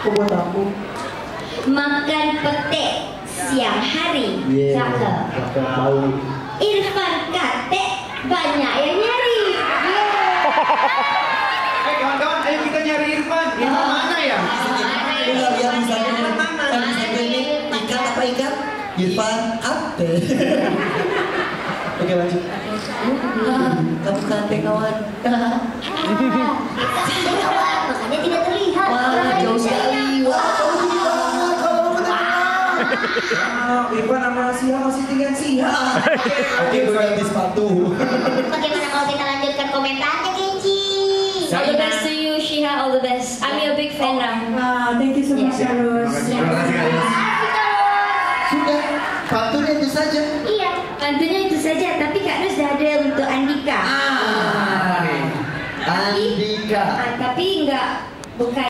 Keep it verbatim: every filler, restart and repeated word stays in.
Pukul tahu. Makan petik siang hari. Cakap. Makan tahu. Irfan katek banyak yang nyari. Eh kawan-kawan, ayo kita nyari Irfan. Irfan mana ya? Yang misalnya ini ikan apa ikan? Irfan katek. Oke lanjut. Kamu katek kawan. Makanya tidak terlihat. Wah jauh sekali. Wah. Irfan sama Siha masih tinggal Siha. Oke, berganti sepatu. Bagaimana kalau kita lanjutkan komentarnya, Kenji? All the best to you, Siha. All the best. I'm your big fan now. Wow, thank you so much, Carlos. Terima kasih, Carlos. Sudah, bantunya itu saja. Iya, bantunya itu saja. Tapi Carlos dah ada untuk Andika. Ah, Andika. Tapi enggak bukan.